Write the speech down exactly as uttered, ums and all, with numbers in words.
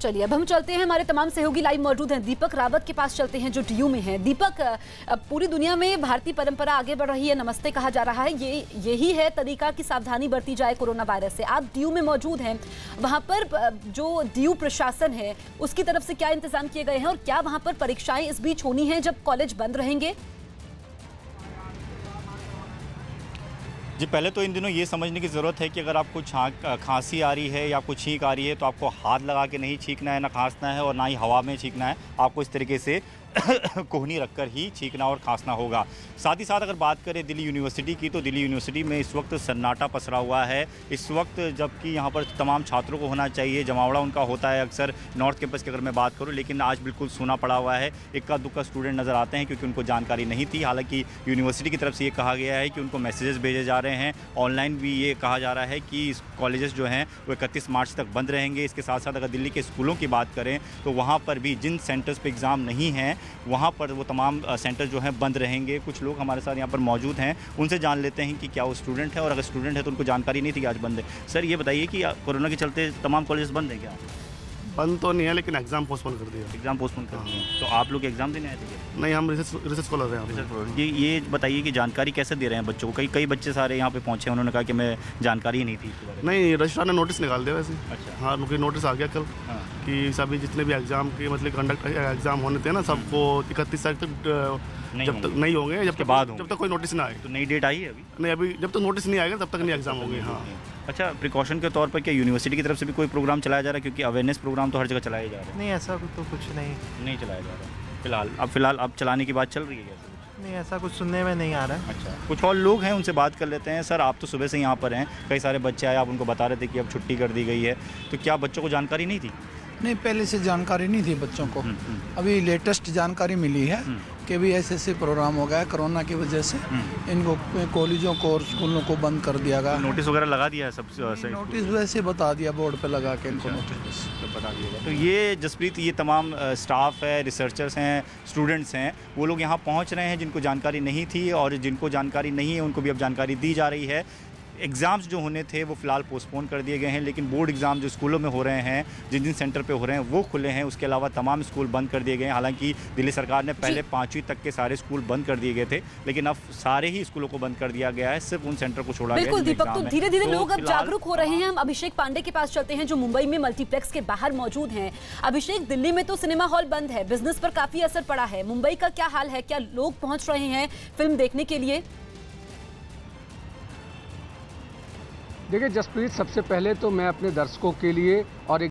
चलिए अब हम चलते हैं, हमारे तमाम सहयोगी लाइव मौजूद हैं, दीपक रावत के पास चलते हैं जो डीयू में हैं। दीपक, पूरी दुनिया में भारतीय परंपरा आगे बढ़ रही है, नमस्ते कहा जा रहा है, ये यही है तरीका कि सावधानी बरती जाए कोरोना वायरस से। आप डीयू में मौजूद हैं, वहाँ पर जो डीयू प्रशासन है उसकी तरफ से क्या इंतजाम किए गए हैं और क्या वहाँ पर परीक्षाएं इस बीच होनी है जब कॉलेज बंद रहेंगे? जी, पहले तो इन दिनों ये समझने की ज़रूरत है कि अगर आपको छाक खांसी आ रही है या आपको छींक आ रही है तो आपको हाथ लगा के नहीं छींकना है, ना खांसना है और ना ही हवा में छींकना है। आपको इस तरीके से कोहनी रखकर ही छींकना और खांसना होगा। साथ ही साथ अगर बात करें दिल्ली यूनिवर्सिटी की, तो दिल्ली यूनिवर्सिटी में इस वक्त सन्नाटा पसरा हुआ है इस वक्त, जबकि यहाँ पर तमाम छात्रों को होना चाहिए, जमावड़ा उनका होता है अक्सर नॉर्थ कैंपस की अगर मैं बात करूँ, लेकिन आज बिल्कुल सूना पड़ा हुआ है। इक्का दुक्का स्टूडेंट नज़र आते हैं क्योंकि उनको जानकारी नहीं थी। हालाँकि यूनिवर्सिटी की तरफ से ये कहा गया है कि उनको मैसेजेस भेजे जा रहे हैं, ऑनलाइन भी ये कहा जा रहा है कि कॉलेजेस जो हैं वो इकतीस मार्च तक बंद रहेंगे। इसके साथ साथ अगर दिल्ली के स्कूलों की बात करें तो वहाँ पर भी जिन सेंटर्स पर एग्ज़ाम नहीं हैं वहाँ पर वो तमाम सेंटर जो हैं बंद रहेंगे। कुछ लोग हमारे साथ यहाँ पर मौजूद हैं, उनसे जान लेते हैं कि क्या वो स्टूडेंट है और अगर स्टूडेंट है तो उनको जानकारी नहीं थी कि आज बंद है। सर, ये बताइए कि कोरोना के चलते तमाम कॉलेज बंद हैं क्या? बंद तो नहीं है, लेकिन एग्जाम पोस्टपोन कर दिया। एग्जाम पोस्टपोन कर दिया, तो आप लोग एग्जाम देने आए थे? नहीं, हम रिसर्च रिसर्च स्कॉलर हैं। रिसर्च, ये ये बताइए कि जानकारी कैसे दे रहे हैं बच्चों को? कई कई बच्चे सारे यहाँ पे पहुँचे, उन्होंने कहा कि मैं जानकारी ही नहीं थी। नहीं, रजिस्ट्रार ने नोटिस निकाल दिया वैसे। अच्छा, हाँ, उनकी नोटिस आ गया कल कि सभी जितने भी एग्जाम के मतलब कंडक्ट एग्जाम होने थे ना, सबको इकतीस तारीख तक जब तक नहीं होंगे, जब तक बाद जब तक कोई नोटिस ना आए। तो नई डेट आई है अभी? नहीं, अभी जब तक नोटिस नहीं आएगा तब तक नहीं एग्जाम होंगे। हाँ, अच्छा, प्रिकॉशन के तौर पर क्या यूनिवर्सिटी की तरफ से भी कोई प्रोग्राम चलाया जा रहा है? क्योंकि अवेयरनेस प्रोग्राम तो हर जगह चलाया जा रहा है। नहीं, ऐसा तो कुछ नहीं नहीं चलाया जा रहा फिलहाल। अब फिलहाल अब चलाने की बात चल रही है, नहीं ऐसा कुछ सुनने में नहीं आ रहा है। अच्छा, कुछ और लोग हैं, उनसे बात कर लेते हैं। सर, आप तो सुबह से यहाँ पर हैं, कई सारे बच्चे आए, आप उनको बता रहे थे कि अब छुट्टी कर दी गई है, तो क्या बच्चों को जानकारी नहीं थी? नहीं, पहले से जानकारी नहीं थी बच्चों को, अभी लेटेस्ट जानकारी मिली है कि भी ऐसे ऐसे प्रोग्राम हो गया है कोरोना की वजह से, इनको कॉलेजों को और स्कूलों को बंद कर दिया गया। नोटिस वगैरह लगा दिया है सबसे? नोटिस वैसे बता दिया, बोर्ड पे लगा के इनको नोटिस तो बता दिया। तो ये जसप्रीत, ये तमाम स्टाफ है, रिसर्चर्स हैं, स्टूडेंट्स हैं, वो लोग यहाँ पहुँच रहे हैं जिनको जानकारी नहीं थी, और जिनको जानकारी नहीं है उनको भी अब जानकारी दी जा रही है। एग्ज़ाम्स जो होने थे वो फ़िलहाल पोस्टपोन कर दिए गए हैं, लेकिन बोर्ड एग्ज़ाम जो स्कूलों में हो रहे हैं, जिन जिन सेंटर पे हो रहे हैं वो खुले हैं। उसके अलावा तमाम स्कूल बंद कर दिए गए हैं। हालांकि दिल्ली सरकार ने पहले पाँचवीं तक के सारे स्कूल बंद कर दिए गए थे, लेकिन अब सारे ही स्कूलों को बंद कर दिया गया है, सिर्फ उन सेंटर को छोड़ा गया है। दीपक, तो धीरे धीरे लोग अब जागरूक हो रहे हैं। हम अभिषेक पांडे के पास चलते हैं जो मुंबई में मल्टीप्लेक्स के बाहर मौजूद हैं। अभिषेक, दिल्ली में तो सिनेमा हॉल बंद है, बिजनेस पर काफ़ी असर पड़ा है, मुंबई का क्या हाल है? क्या लोग पहुँच रहे हैं फिल्म देखने के लिए? देखिए जसप्रीत, सबसे पहले तो मैं अपने दर्शकों के लिए और